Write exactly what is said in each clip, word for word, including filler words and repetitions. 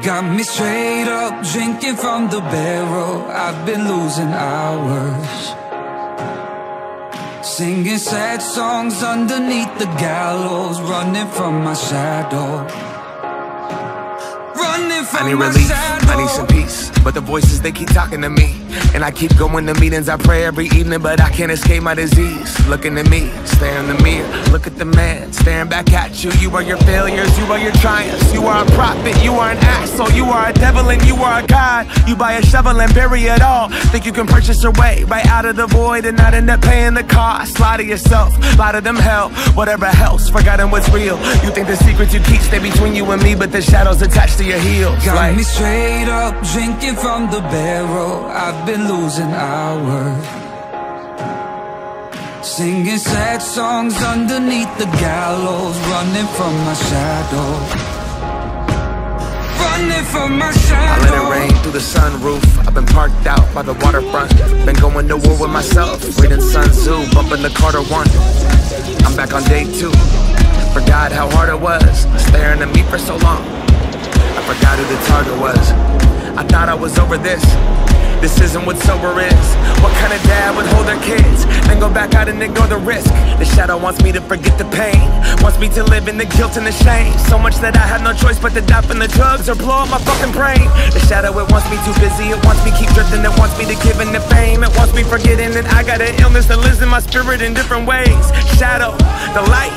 Got me straight up, drinking from the barrel. I've been losing hours, singing sad songs underneath the gallows, running from my shadow. I need relief, I need some peace, but the voices, they keep talking to me. And I keep going to meetings, I pray every evening, but I can't escape my disease. Looking at me, stare in the mirror, look at the man, staring back at you. You are your failures, you are your triumphs. You are a prophet, you are an asshole. You are a devil and you are a god. You buy a shovel and bury it all. Think you can purchase your way right out of the void and not end up paying the cost. Lie to yourself, lie to them hell, whatever helps, forgotten what's real. You think the secrets you keep stay between you and me, but the shadows attached to your heels. Got me straight up, drinking from the barrel. I've been losing hours, singing sad songs underneath the gallows, running from my shadow. I let it rain through the sunroof. I've been parked out by the waterfront. Been going to war with myself, reading Sun Tzu, bumping the Carter one. I'm back on day two. Forgot how hard it was, staring at me for so long. I forgot who the target was. I thought I was over this. This isn't what sober is. What kind of dad would hold their kids and go back out and ignore the risk? The shadow wants me to forget the pain, wants me to live in the guilt and the shame. So much that I have no choice but to die from the drugs or blow up my fucking brain. The shadow, it wants me too busy, it wants me keep drifting, it wants me to give in the fame, it wants me forgetting that I got an illness that lives in my spirit in different ways. Shadow, the light,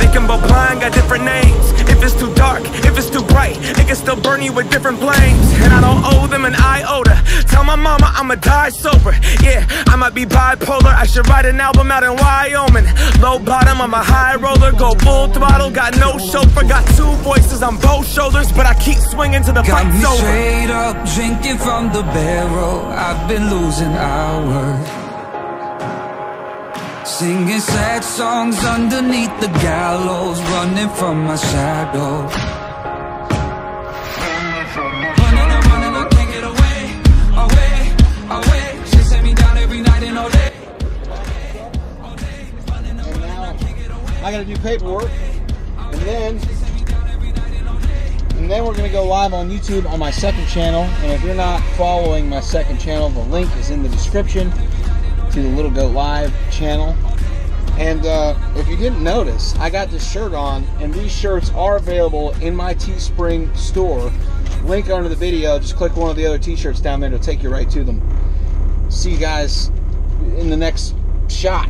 thinking about blind, got different names. If it's too dark, if it's too bright, it can still burn you with different flames. And I don't owe them an iota. Tell my mama I'ma die sober. Yeah, I might be bipolar. I should write an album out in Wyoming. Low bottom, I'm a high roller. Go full throttle, got no chauffeur. Got two voices on both shoulders, but I keep swinging till the fight's over. Got me straight up, drinking from the barrel. I've been losing hours, singing sad songs underneath the gallows, running from my shadow. I gotta do paperwork, and then, and then we're gonna go live on YouTube on my second channel. And if you're not following my second channel, the link is in the description to the Little Goat Live channel. And uh, if you didn't notice, I got this shirt on, and these shirts are available in my Teespring store. Link under the video, just click one of the other t-shirts down there, it'll take you right to them. See you guys in the next shot.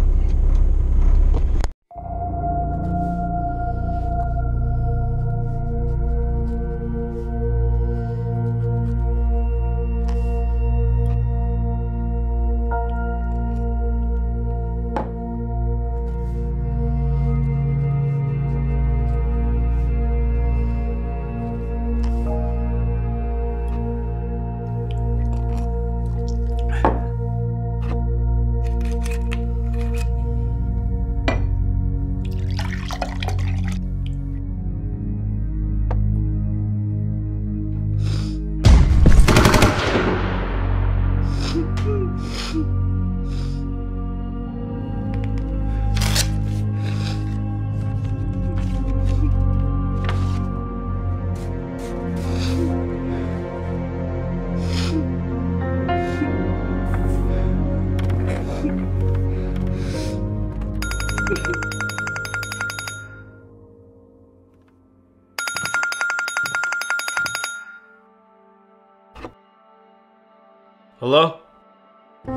Hello?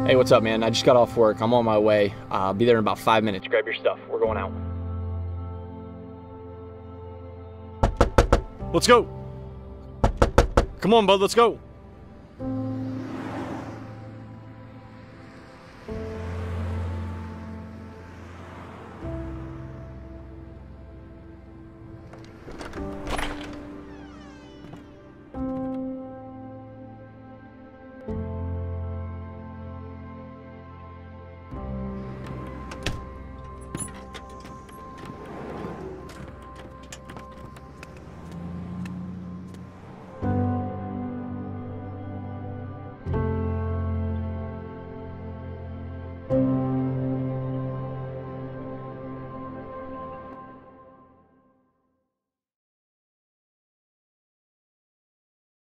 Hey, what's up, man? I just got off work. I'm on my way. Uh, I'll be there in about five minutes. Grab your stuff. We're going out. Let's go. Come on, bud. Let's go.